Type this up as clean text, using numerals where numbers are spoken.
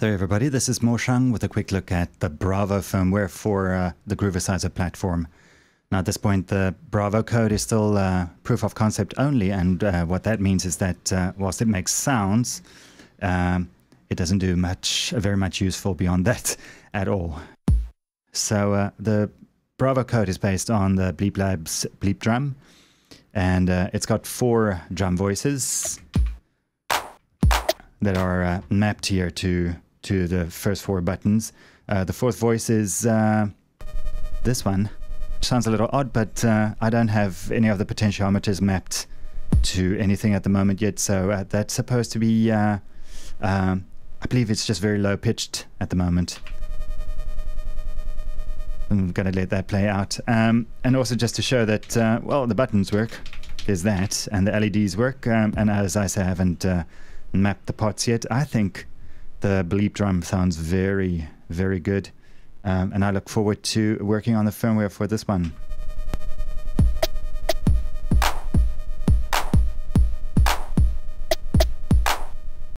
there, everybody. This is Mo Shang with a quick look at the Bravo firmware for the Groovesizer platform. Now, at this point, the Bravo code is still proof of concept only, and what that means is that whilst it makes sounds, it doesn't do very much useful beyond that at all. So the Bravo code is based on the Bleep Labs Bleep Drum, and it's got 4 drum voices that are mapped here to the first 4 buttons. The 4th voice is this one. Sounds a little odd, but I don't have any of the potentiometers mapped to anything at the moment yet, so that's supposed to be, I believe it's just very low pitched at the moment. I'm gonna let that play out. And also just to show that, well, the buttons work, there's that, and the LEDs work, and as I say, I haven't mapped the pots yet. I think the Bleep Drum sounds very, very good, and I look forward to working on the firmware for this one.